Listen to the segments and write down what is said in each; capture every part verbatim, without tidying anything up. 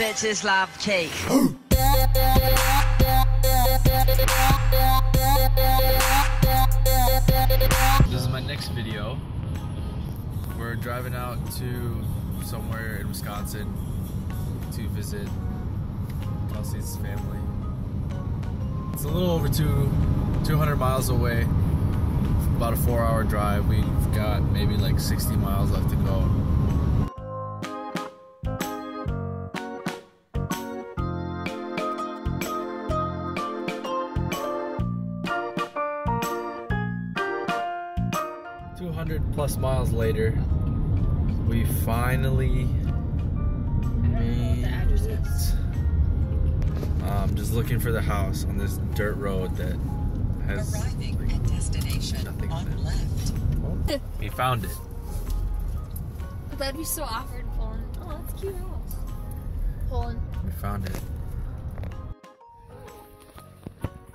bitches love cake. This is my next video. We're driving out to somewhere in Wisconsin to visit Kelsey's family. It's a little over two, 200 miles away. About a four hour drive. We've got maybe like sixty miles left to go. two hundred plus miles later, we finally made it. Um, just looking for the house on this dirt road that has arriving like, at destination nothing on in left. It. We found it. That'd be so awkward, Poland. Oh, that's a cute house. Poland. We found it.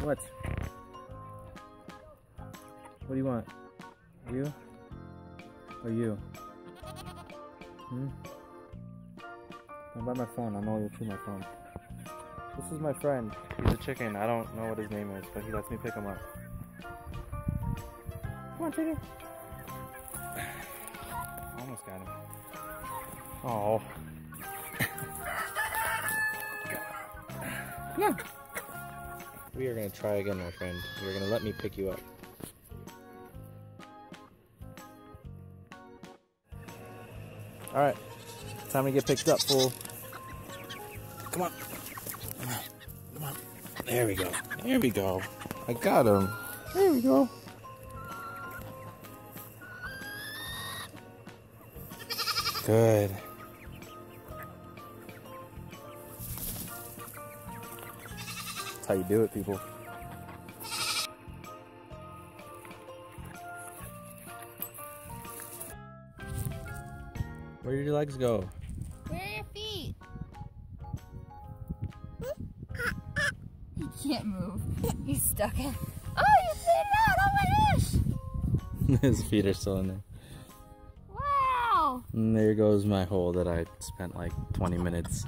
What? What do you want? You? Or you? Hmm? I'm by my phone. I know you'll chew my phone. This is my friend. He's a chicken. I don't know what his name is, but he lets me pick him up. Come on, chicken. Almost got him. Oh. Come on. We are going to try again, my friend. You're going to let me pick you up. Alright, time to get picked up, fool. Come on. Come on. Come on. There we go. There we go. I got him. There we go. Good. That's how you do it, people. Where did your legs go? Where are your feet? He can't move. He's stuck in. Oh, you slid it out! Oh my gosh! His feet are still in there. Wow! And there goes my hole that I spent like twenty minutes